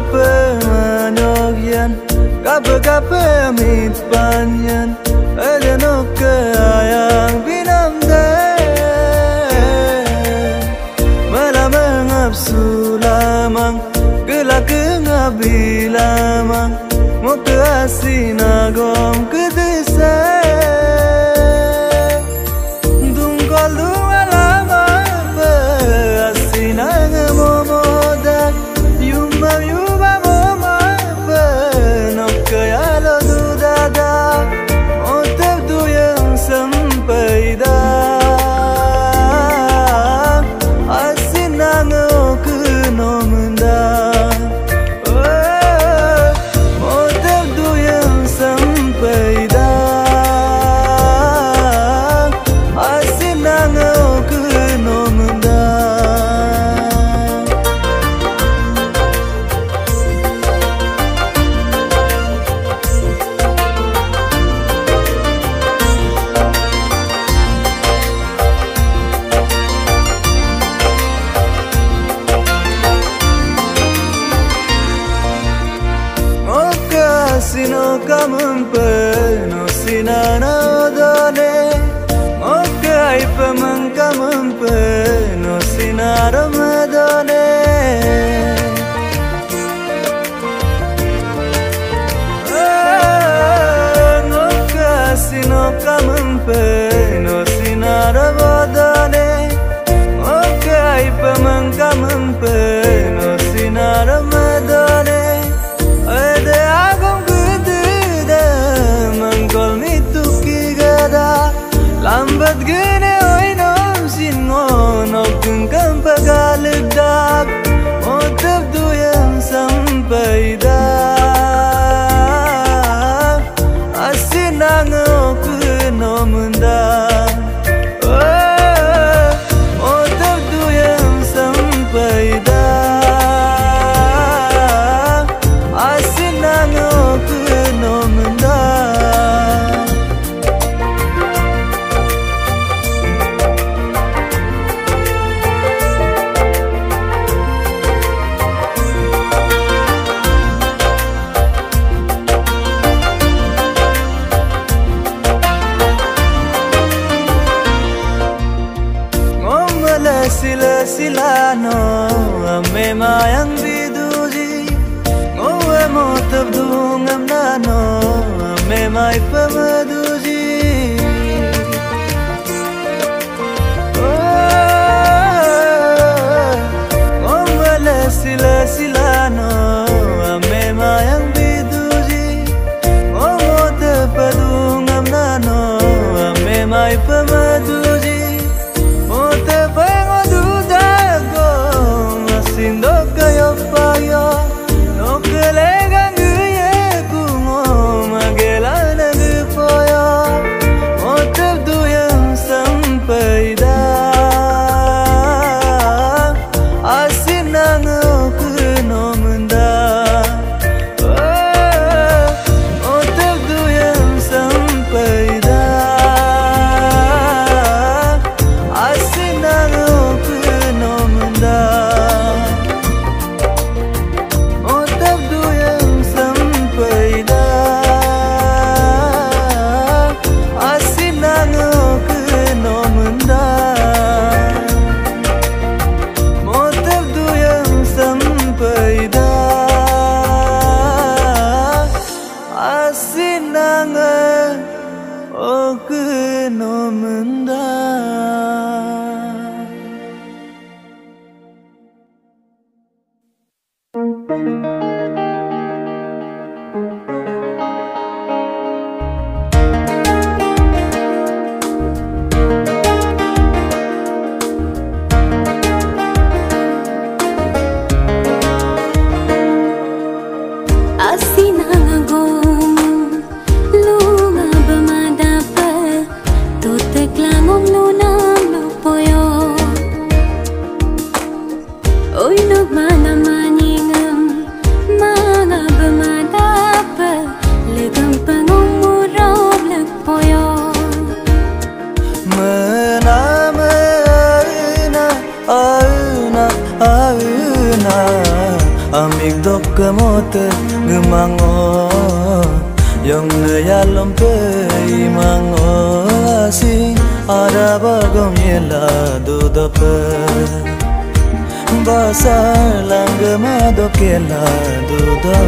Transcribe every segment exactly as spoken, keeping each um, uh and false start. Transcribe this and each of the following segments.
Gapemanogyan, gape gape min Spanyan, elenok ayang binamde, malamang absulamang, gelak ngabilamang, mukhasinagom kedese. Sino kamun peno sinana dole mokai paman kamun peno sinaram dole ah mokai sino kamun peno sinaram dole mokai paman kamun peno sinaram dole lambat gini oinom sinon Ogeng kang pagalagdag Otab doyang sampay dag Asin ang okuno mundag Sila sila no amme mayang biduji ngoe mo tabdung amna no amme mai pamaduji oh ngomala sila sila no amme mayang biduji ngoe mo tabdung amna no amme mai pamaduji Oku no munda. dok mote gemango yang neyalom pei mango asing ada bagom yela dudope basar langgama dokela dudope.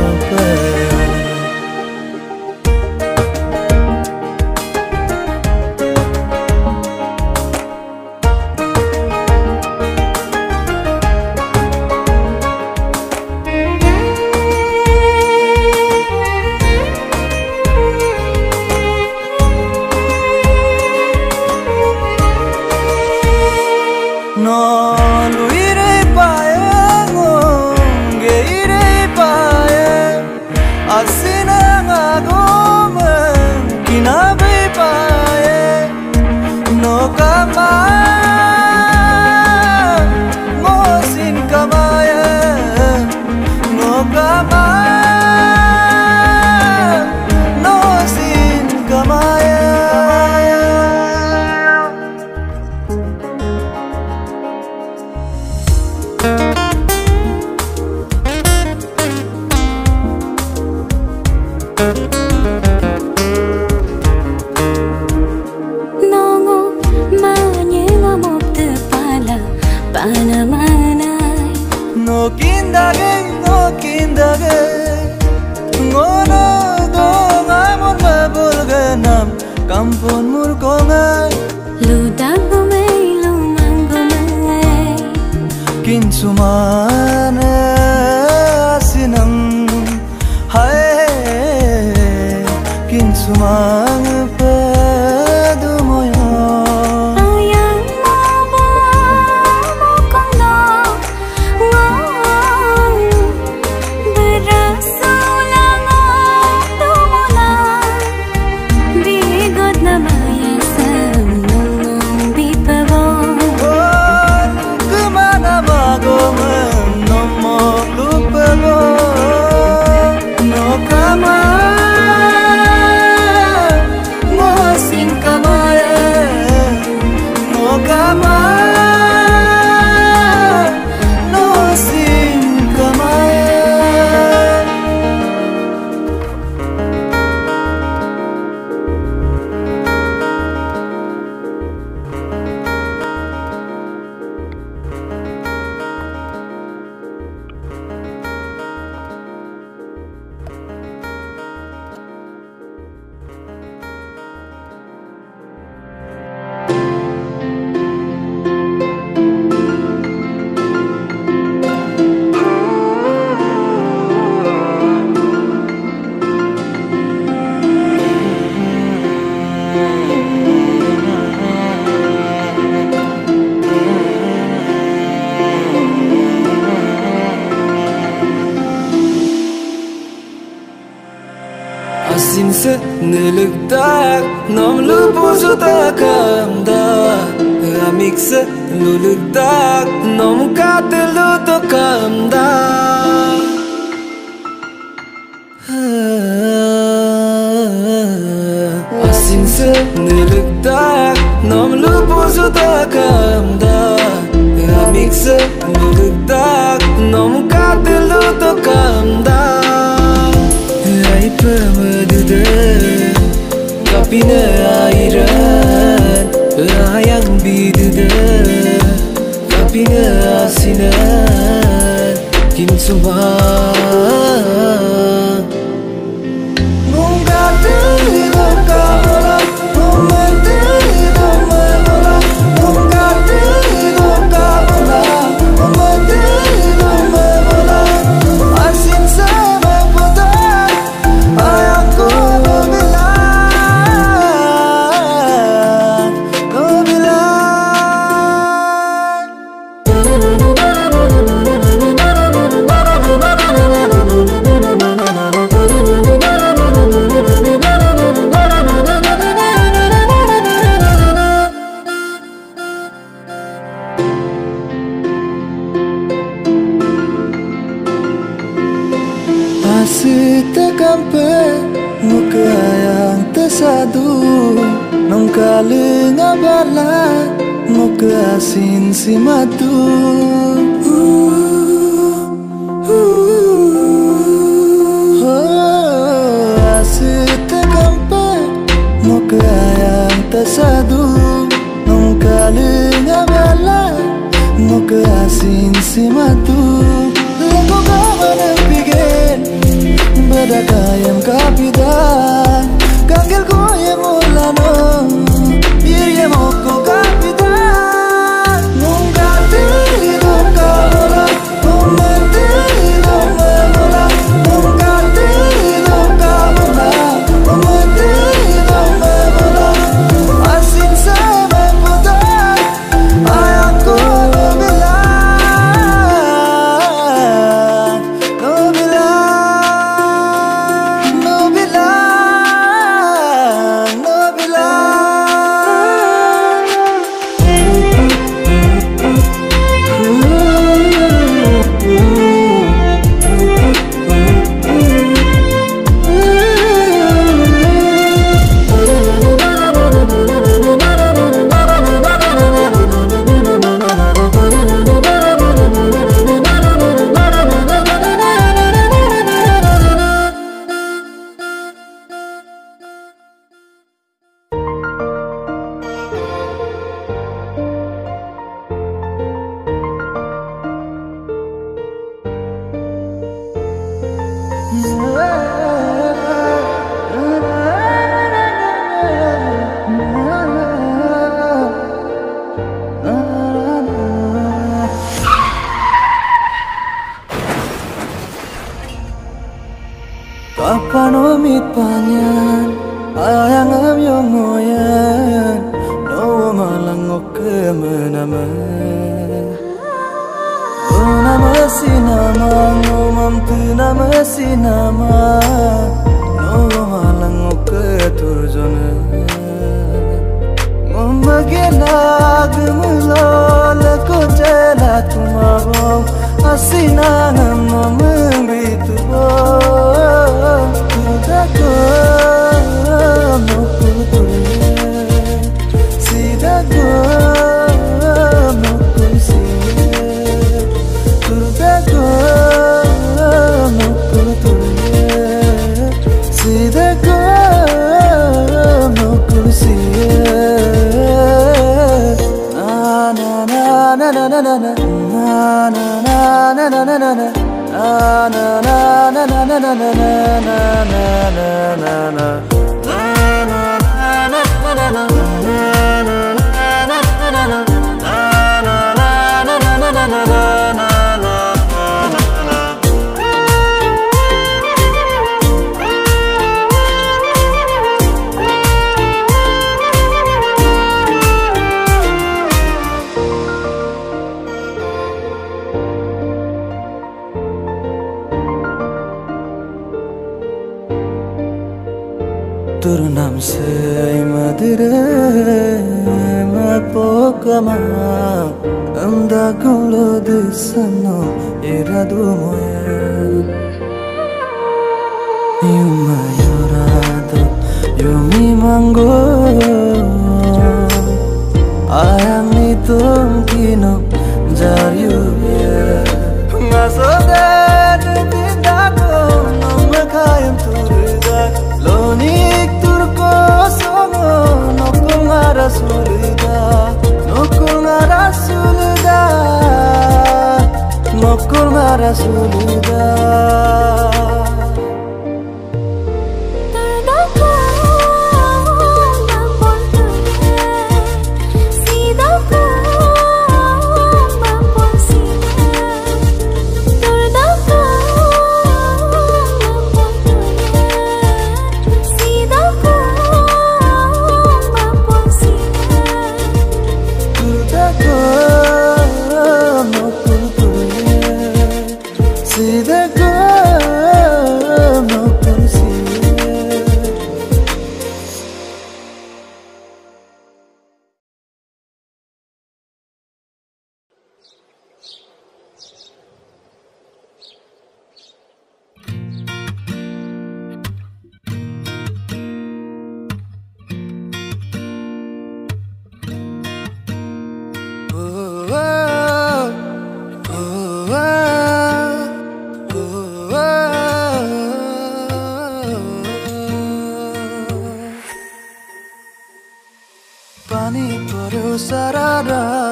Sin simatu. Nukaya tasadu Nunkalinga bala Nukasin simatu Loko kawanan pigil Badakayang kapitan Kanggil ko yung ulano Birye mo ko kapitan Nungkatili dong karola Numatili dong marola Nungkatili dong karola Numatili dong marola Asin sa'y magputa Ayaw ko nubilan Nubilan Nubilan Nubilan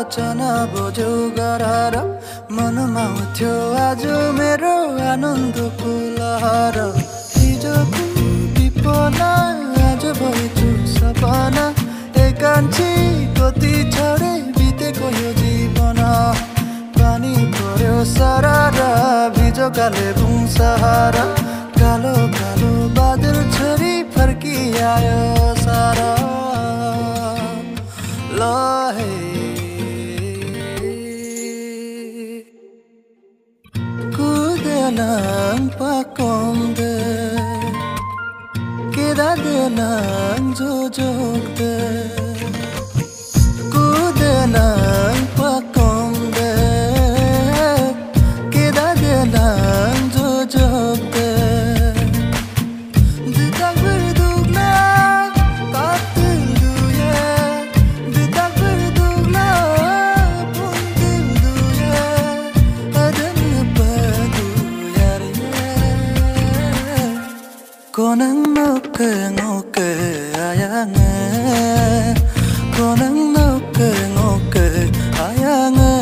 रचना बोझो गरार मनमा उठ्यो आज मेरो आनन्द को लहर हिजोको विपना आज भइछु सपना एकांची गति छाडे बितेको यो जीवन पानी पर्यो सारा र भिजो काले भुम सहारा कालो कालो बादल छरी फर्की आयो सारा Kudenang pakomde, kedadenang jojokde. Kudenang pakomde, kedadenang jojokde. Ditak berdugna, patil duye. Ditak berdugna, puntil duye. Adanya padu yariye. Konang noke noke ayange. Konang noke noke ayange.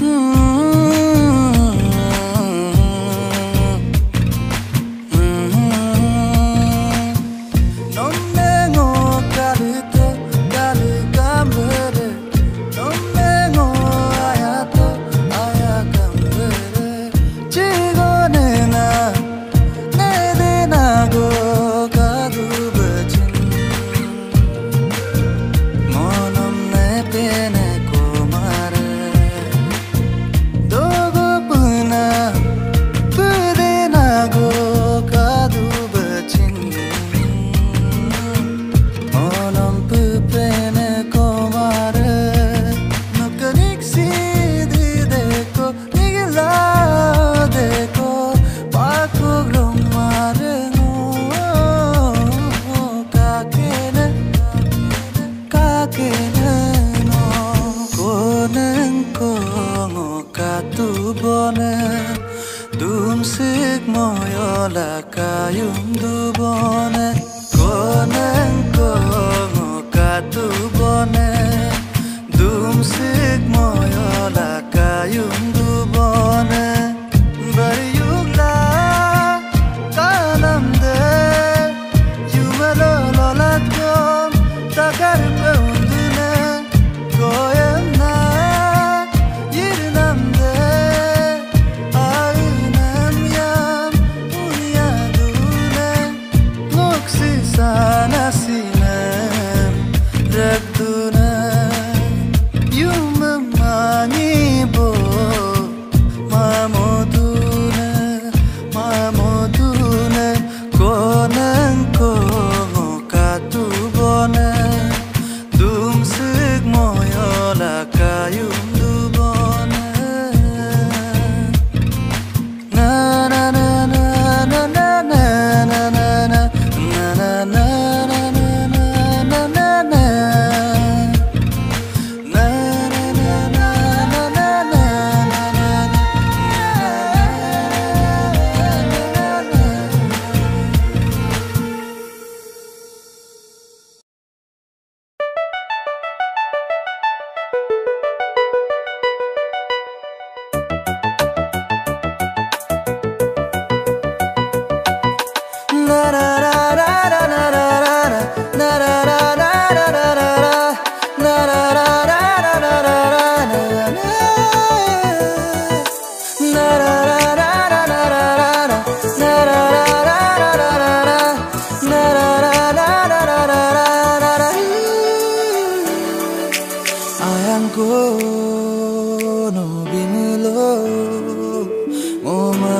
Mama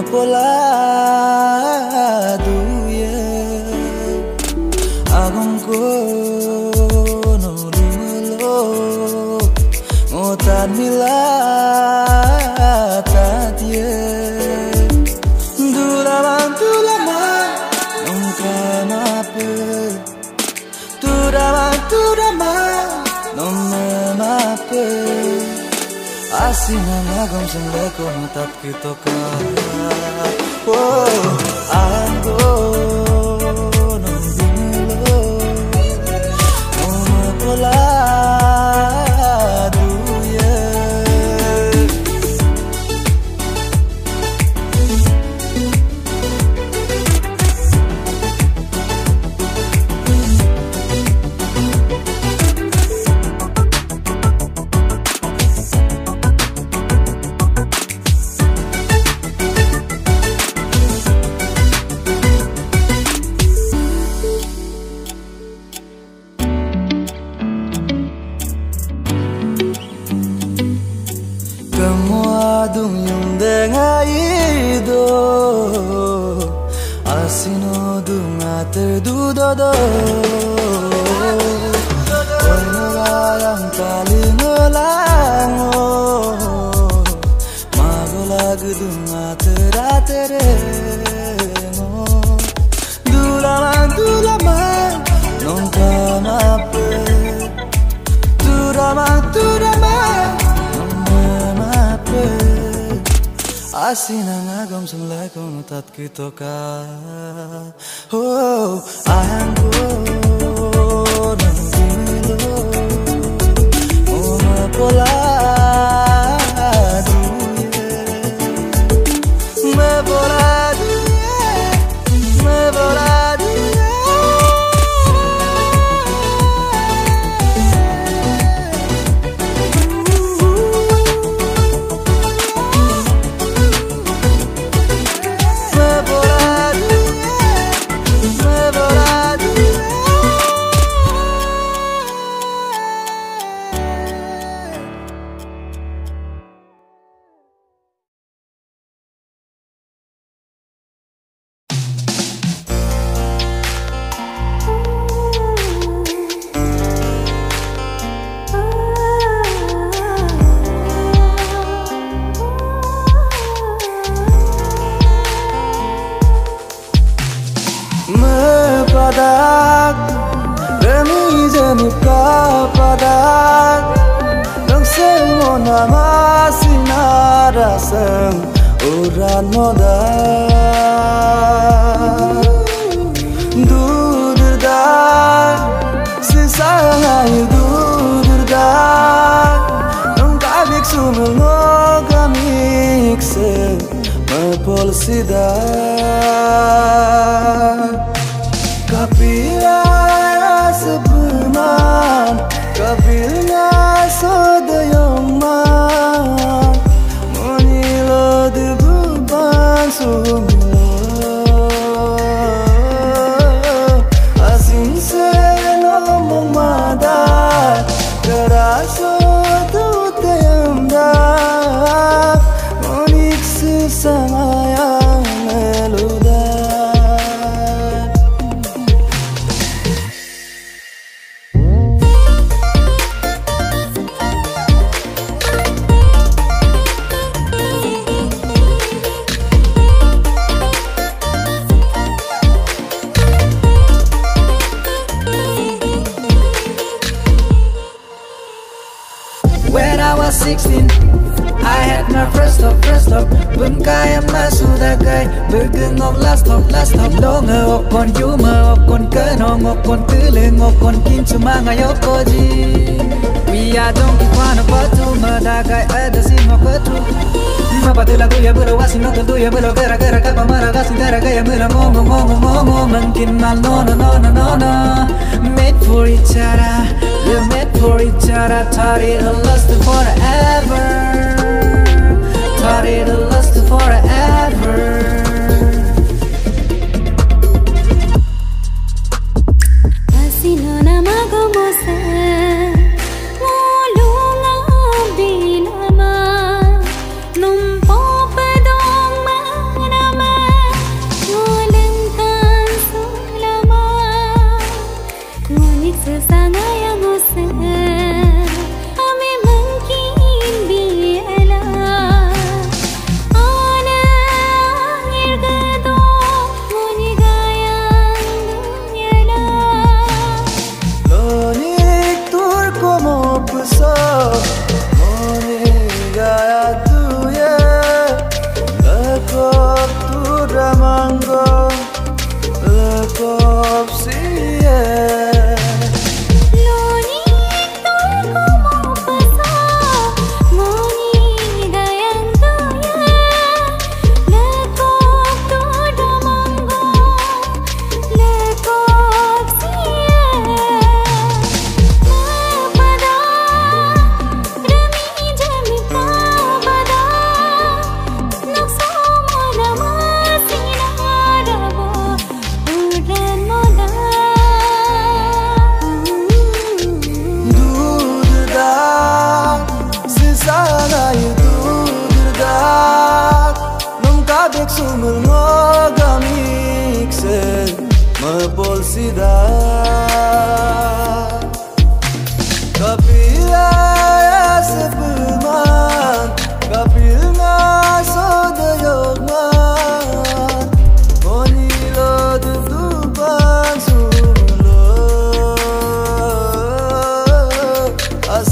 Kami mungkin biarlah. Oleh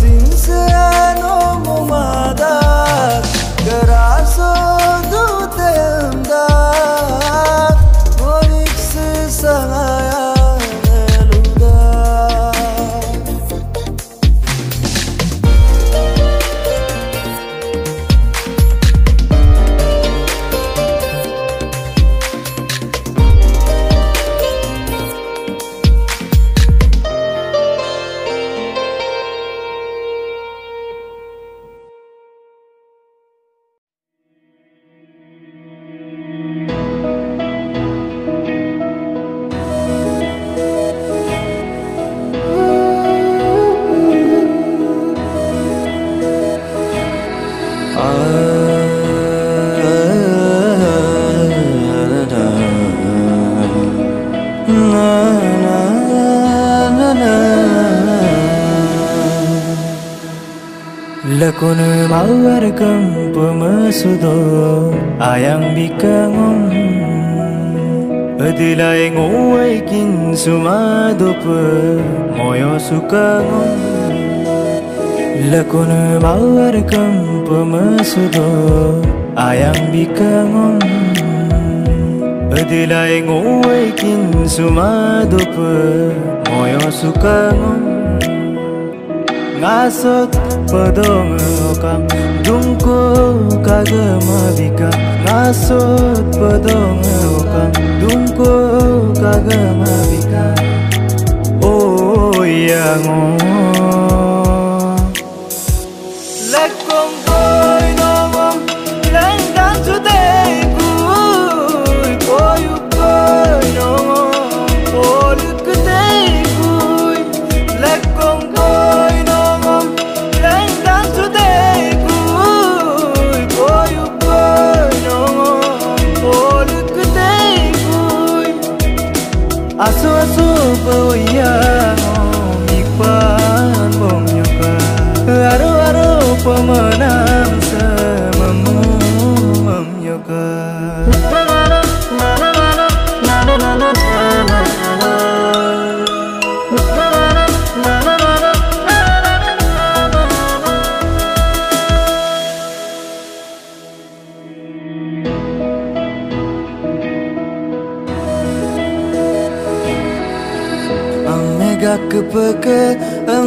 sincero momada garazo do temda oix sanaya eluda لكن معوركم بمسودو أيام بكمون أدلعي غويكين سمادوب مويو سكمون لكن معوركم بمسودو أيام بكمون أدلعي غويكين سمادوب مويو سكمون Ngasot padong okam dungko kagamabika Ngasot padong okam dungko kagamabika Oh yango Lekong koy nomom Lenggan sudei kuy Koyu koy nomom Poluk kudei kuy Lekong koy Asu asu boyano mikpan bomyoka Aru aru pemenang semamu memyoka Kepeke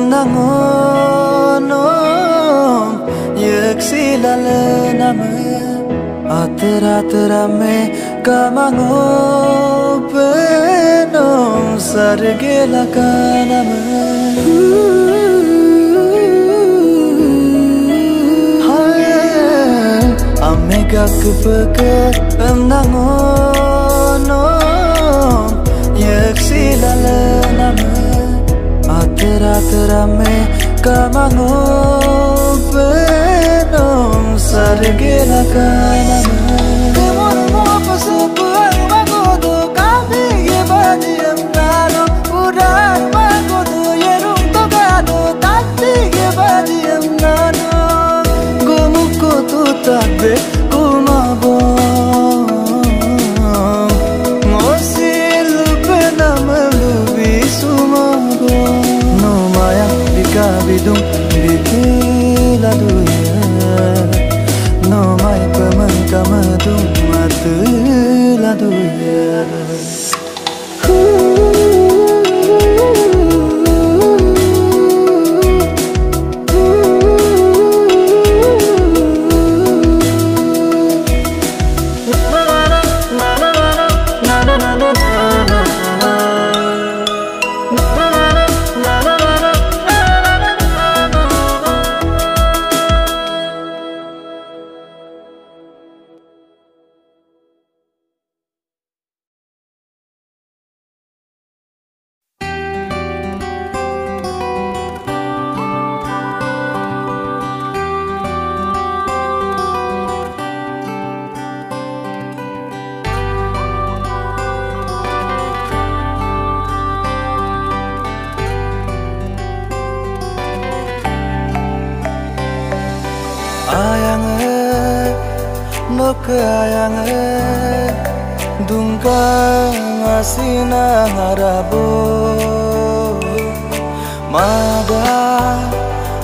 nangonom yeksilale name atera terame kamango penom sargela kaname Amega kepeke nangonom yeksilale name Atera tera me kamango penom sargela kaname Demoro mo pasu puang magodo kami gebadi emnalo Puang magodo yerung togado tati gebadi emnalo Gomuko tu tabe kumabo Ngosilu penamelu bisumago Bidung bidila dunia Nomai pemenka medung matila dunia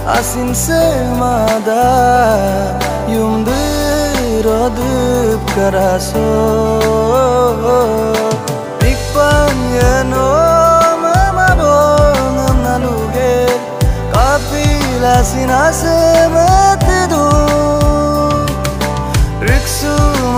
asin sevmada yumdur adıp karaso Sina se mete do riksum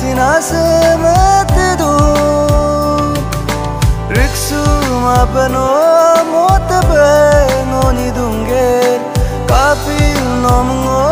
Sina se mete do riksum apno mot pe no ni dunge kafil nomgo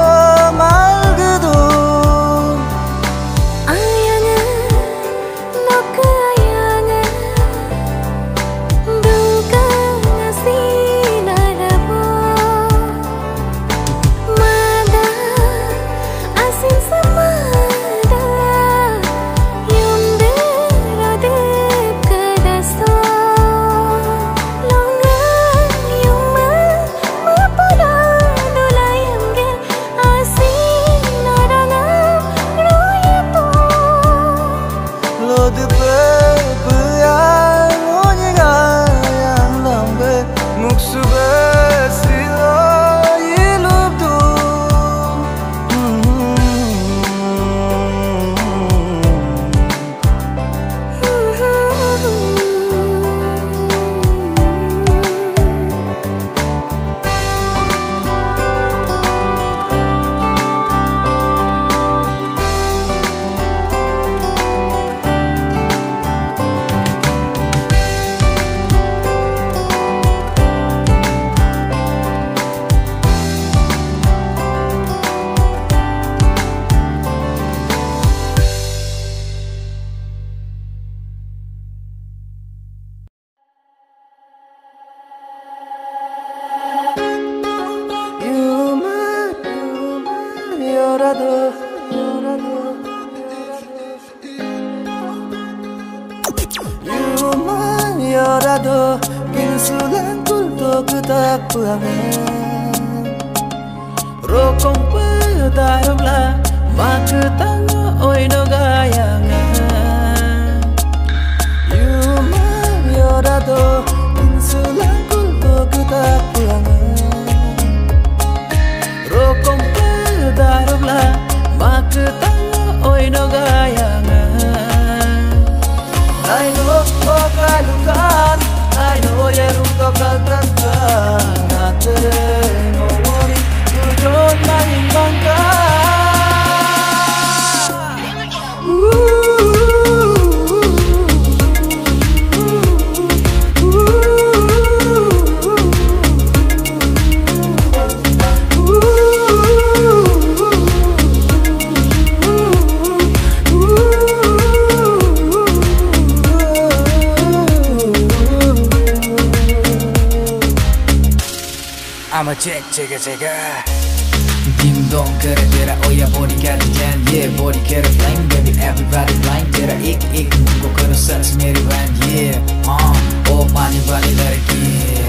don't care that I owe ya body got a jam yeah body care flying baby everybody blind that I ek ek ko karo sach mere band yeah haan oh pani wali ladki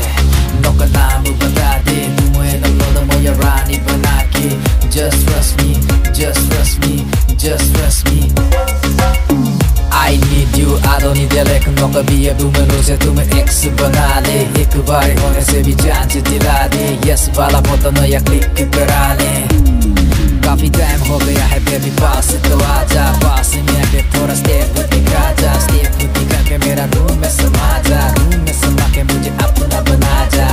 nokka naam bata de tumhe dalo da moya rani bana ke just trust me just trust me just trust me I need you I don't need you like nokka bhi tumhe roze tumhe ex bana de ek baar hone se bhi chance dila de yes wala photo naya click kara le काफी time हो गया है baby पास तो आजा पास में आके थोड़ा step दिखा जा स्टेप दिखा के मेरा रूम में समा जा रूम में समा के मुझे अपना बना जा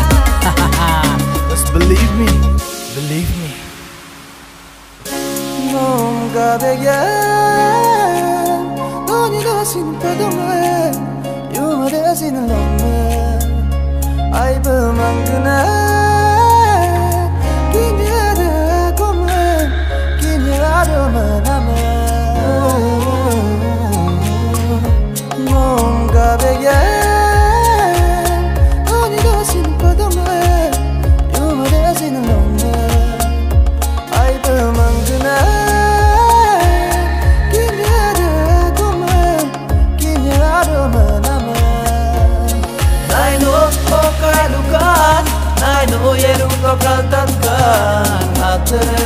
Just believe me believe me 뭔가 되게 너니 다시는 배동해 유머 다시는 너무 아이브만 그날 Naino yeru ko kaltan kan hatır